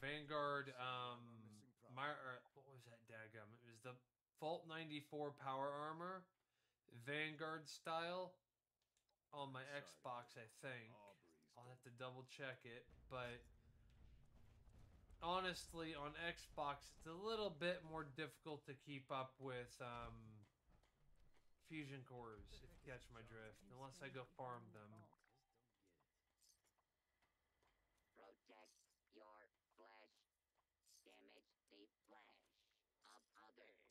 Vanguard, what was that daggum? It was the Vault 94 power armor, Vanguard style, on my Xbox, I think. I'll have to double check it, but honestly, on Xbox, it's a little bit more difficult to keep up with fusion cores, if you catch my drift, unless I go farm them. Protect your flesh. Damage the flesh of others.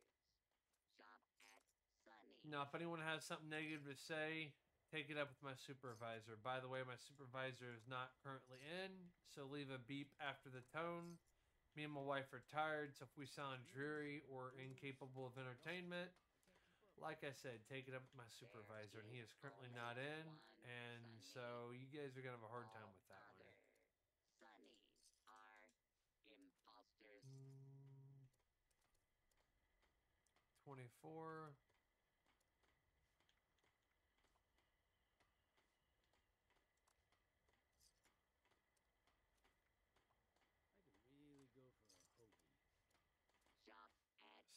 Shop at Sunny. Now, if anyone has something negative to say, take it up with my supervisor. By the way, my supervisor is not currently in, so leave a beep after the tone. Me and my wife are tired, so if we sound dreary or incapable of entertainment, like I said, take it up with my supervisor, and he is currently not in, and so you guys are going to have a hard time with that one. Sunnies are imposters. 24.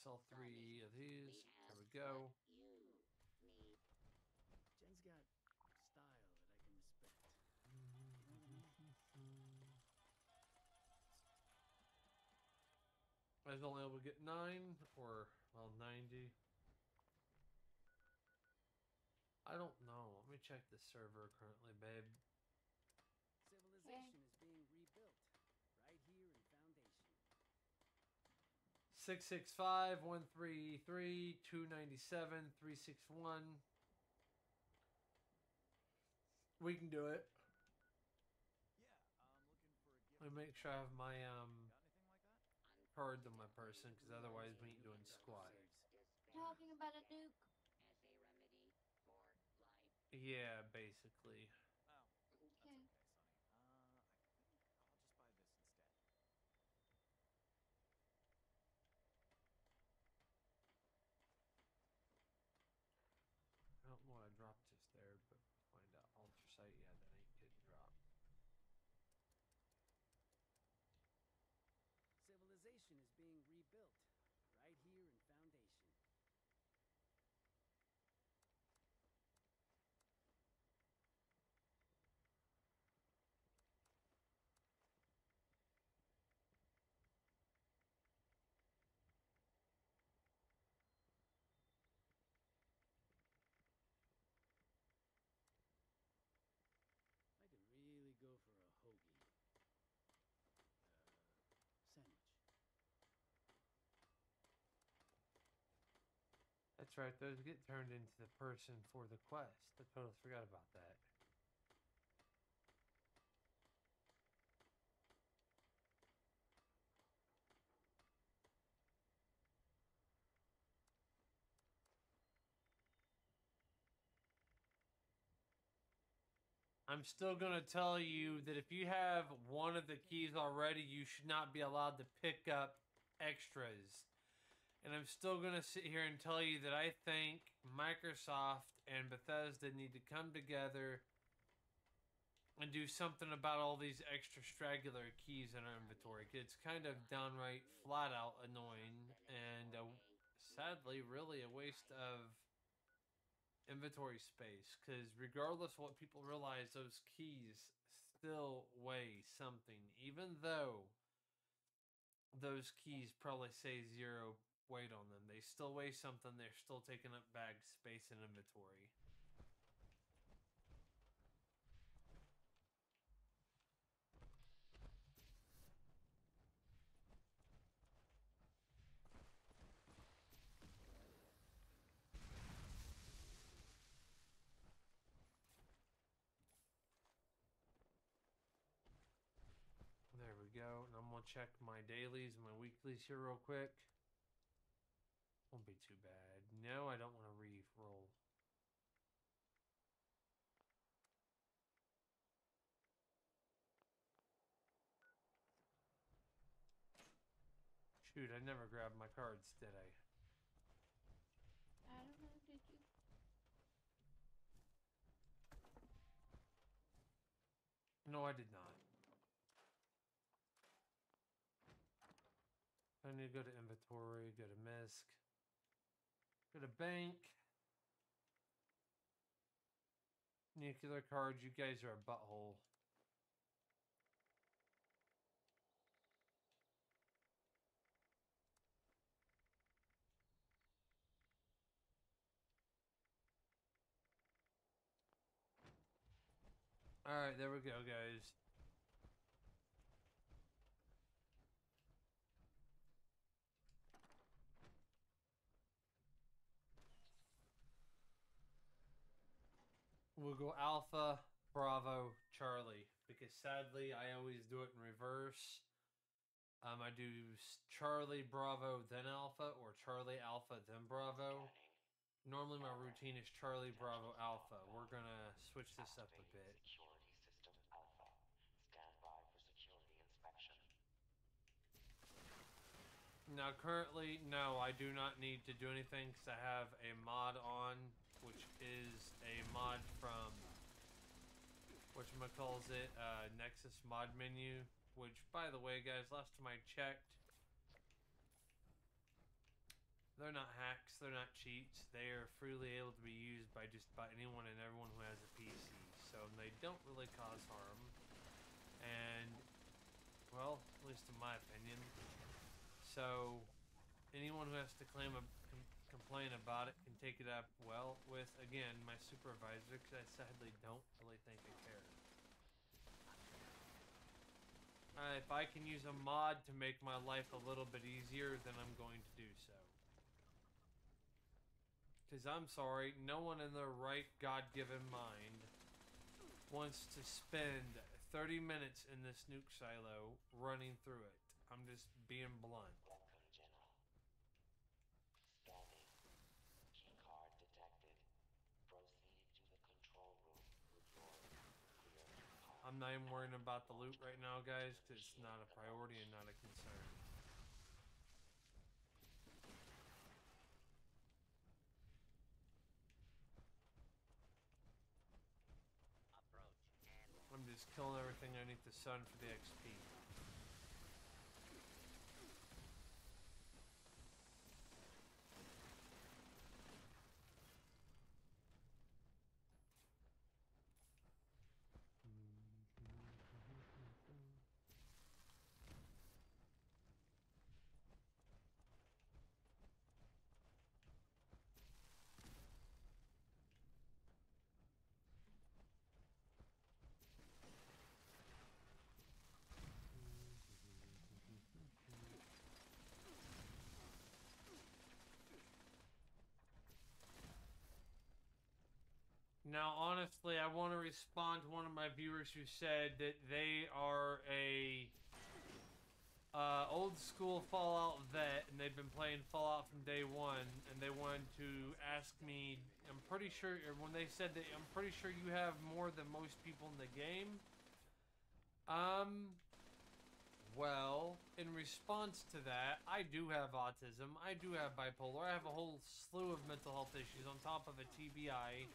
Sell 3 of these. There we go. Jen's got style that I can respect. I was only able to get 9 or, well, 90. I don't know. Let me check the server currently, babe. Civilization is being rebuilt right here in Foundation. 665-133-297-361. We can do it. Let me make sure I have my cards on my person, because otherwise we ain't doing squat. Talking about a nuke. Yeah, basically. Okay. I don't know what I dropped just there, but find out. Ultra sight, yeah, that ain't getting dropped. Civilization is being rebuilt right here in Foundation. Go for a hoagie sandwich. That's right, those get turned into the person for the quest. I totally forgot about that. I'm still going to tell you that if you have one of the keys already, you should not be allowed to pick up extras. And I'm still going to sit here and tell you that I think Microsoft and Bethesda need to come together and do something about all these extra straggler keys in our inventory. It's kind of downright flat out annoying and sadly really a waste of inventory space, because regardless of what people realize, those keys still weigh something, even though those keys probably say 0 weight on them. They still weigh something. They're still taking up bag space and inventory. There we go, and I'm going to check my dailies and my weeklies here real quick. Won't be too bad. No, I don't want to re-roll. Shoot, I never grabbed my cards, did I? I don't know, did you? No, I did not. I need to go to inventory, go to misc, go to bank. Nuclear cards, you guys are a butthole. Alright, there we go, guys. We'll go Alpha, Bravo, Charlie. Because sadly, I always do it in reverse. I do Charlie, Bravo, then Alpha, or Charlie, Alpha, then Bravo. Normally my routine is Charlie, Bravo, Alpha. We're going to switch this up a bit. Security system Alpha. Stand by for security inspection. Now currently, no, I do not need to do anything because I have a mod on, which is a mod from, whatchamacallit, Nexus mod menu. Which, by the way, guys, last time I checked, they're not hacks, they're not cheats. They are freely able to be used by just about anyone and everyone who has a PC. So they don't really cause harm. And, well, at least in my opinion. So, anyone who has to claim a complain about it can take it up, well, with, again, my supervisor, because I sadly don't really think I care. If I can use a mod to make my life a little bit easier, then I'm going to do so. Because I'm sorry, no one in their right God-given mind wants to spend 30 minutes in this nuke silo running through it. I'm just being blunt. I'm not even worrying about the loot right now, guys, because it's not a priority and not a concern. I'm just killing everything underneath the sun for the XP. Now, honestly, I want to respond to one of my viewers who said that they are a old-school Fallout vet, and they've been playing Fallout from day one, and they wanted to ask me, I'm pretty sure, or when they said that, I'm pretty sure you have more than most people in the game. Well, in response to that, I do have autism, I do have bipolar, I have a whole slew of mental health issues on top of a TBI.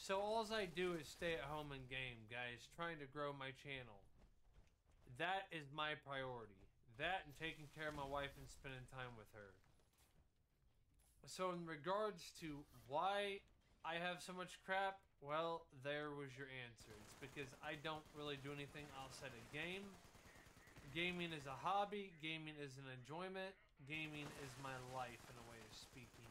So all I do is stay at home and game, guys, trying to grow my channel. That is my priority. That and taking care of my wife and spending time with her. So in regards to why I have so much crap, well, there was your answer. It's because I don't really do anything outside of game. Gaming is a hobby. Gaming is an enjoyment. Gaming is my life, in a way of speaking.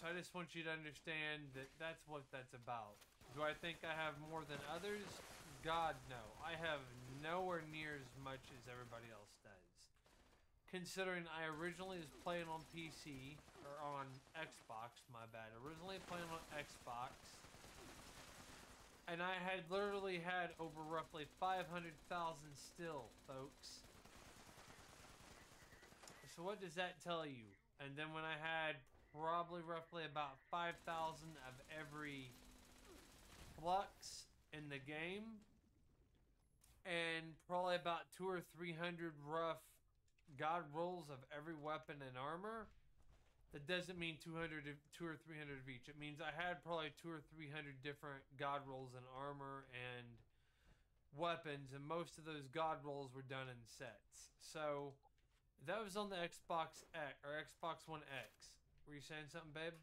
So I just want you to understand that that's what that's about. Do I think I have more than others? God, no. I have nowhere near as much as everybody else does. Considering I originally was playing on PC, or on Xbox, my bad. Originally playing on Xbox, and I had literally had over roughly 500,000 still, folks. So what does that tell you? And then when I had probably roughly about 5,000 of every flux in the game, and probably about 200 or 300 rough god rolls of every weapon and armor, That doesn't mean 200 or 300 of each. It means I had probably 200 or 300 different god rolls and armor and weapons, and most of those god rolls were done in sets. So that was on the Xbox X or Xbox One X. Were you saying something, babe?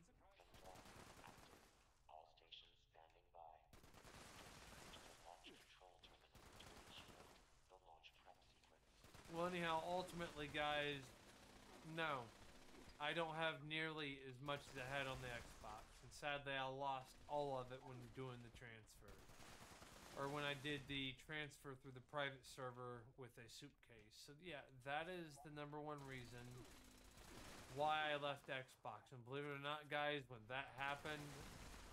Well, anyhow, ultimately, guys, no. I don't have nearly as much as I had on the Xbox. And sadly, I lost all of it when doing the transfer. Or when I did the transfer through the private server with a suitcase. So, yeah, that is the #1 reason why I left Xbox. And believe it or not, guys, when that happened,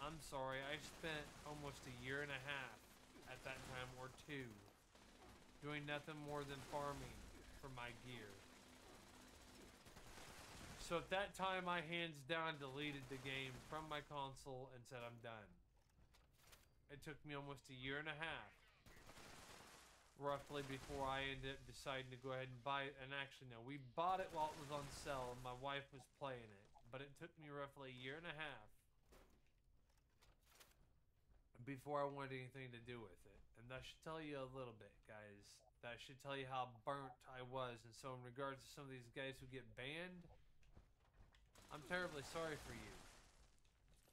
I'm sorry. I spent almost a year and a half at that time, or two, doing nothing more than farming for my gear. So at that time, I hands down deleted the game from my console and said, I'm done. It took me almost a year and a half, roughly, before I ended up deciding to go ahead and buy it. And actually, no, we bought it while it was on sale and my wife was playing it. But it took me roughly a year and a half before I wanted anything to do with it. And that should tell you a little bit, guys. That should tell you how burnt I was. And so in regards to some of these guys who get banned, I'm terribly sorry for you.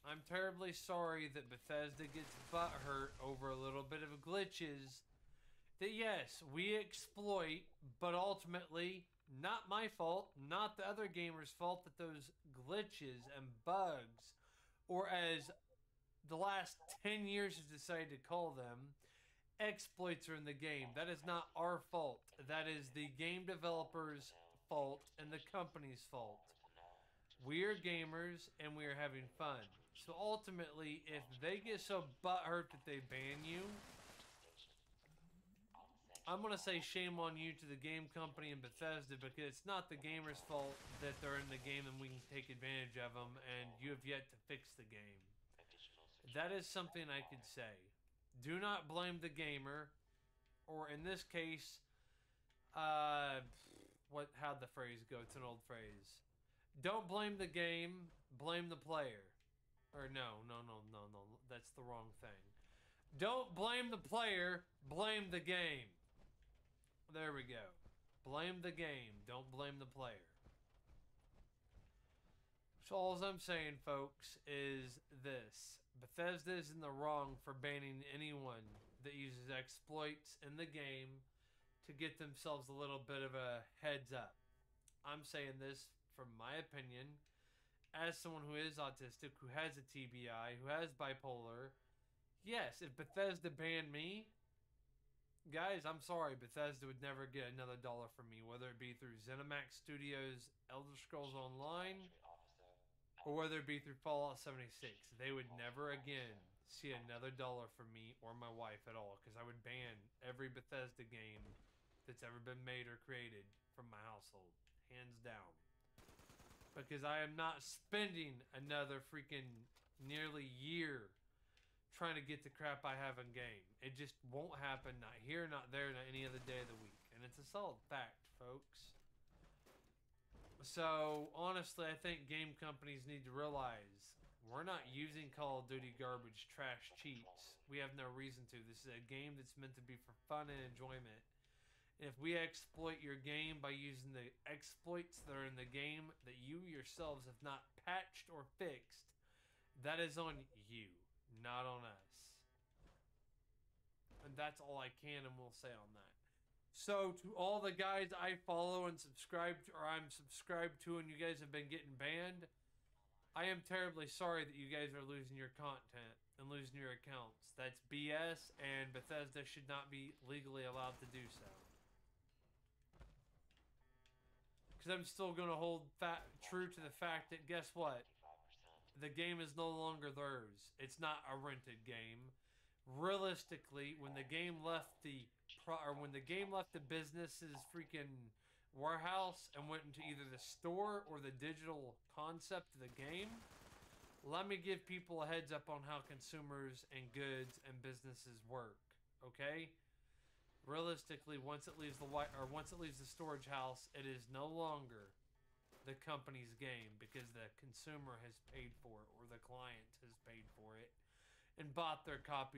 I'm terribly sorry that Bethesda gets butthurt over a little bit of glitches that, yes, we exploit, but ultimately, not my fault, not the other gamer's fault, that those glitches and bugs, or as the last 10 years has decided to call them, exploits are in the game. That is not our fault. That is the game developer's fault and the company's fault. We are gamers and we are having fun. So ultimately, if they get so butthurt that they ban you, I'm going to say shame on you to the game company and Bethesda, because it's not the gamer's fault that they're in the game and we can take advantage of them, and you have yet to fix the game. That is something I could say. Do not blame the gamer, or in this case, how'd the phrase go? It's an old phrase. Don't blame the game, blame the player. Or no, that's the wrong thing. Don't blame the player, blame the game. There we go. Blame the game, don't blame the player. So all I'm saying, folks, is this. Bethesda is in the wrong for banning anyone that uses exploits in the game to get themselves a little bit of a heads up. I'm saying this from my opinion, as someone who is autistic, who has a TBI, who has bipolar. Yes, if Bethesda banned me, guys, I'm sorry, Bethesda would never get another dollar from me, whether it be through ZeniMax Studios, Elder Scrolls Online, or whether it be through Fallout 76. They would never again see another dollar from me or my wife at all, because I would ban every Bethesda game that's ever been made or created from my household, hands down. Because I am not spending another freaking nearly year trying to get the crap I have in game. It just won't happen, not here, not there, not any other day of the week. And it's a solid fact, folks. So, honestly, I think game companies need to realize we're not using Call of Duty garbage trash cheats. We have no reason to. This is a game that's meant to be for fun and enjoyment. If we exploit your game by using the exploits that are in the game that you yourselves have not patched or fixed, that is on you, not on us. And that's all I can and will say on that. So to all the guys I follow and subscribe to, or I'm subscribed to, and you guys have been getting banned, I am terribly sorry that you guys are losing your content and losing your accounts. That's BS, and Bethesda should not be legally allowed to do so. Because I'm still going to hold true to the fact that, guess what? The game is no longer theirs. It's not a rented game. Realistically, when the game left the business's freaking warehouse and went into either the store or the digital concept of the game, let me give people a heads up on how consumers and goods and businesses work. Okay? Realistically, once it leaves the storage house, it is no longer the company's game because the consumer has paid for it or the client has paid for it and bought their copy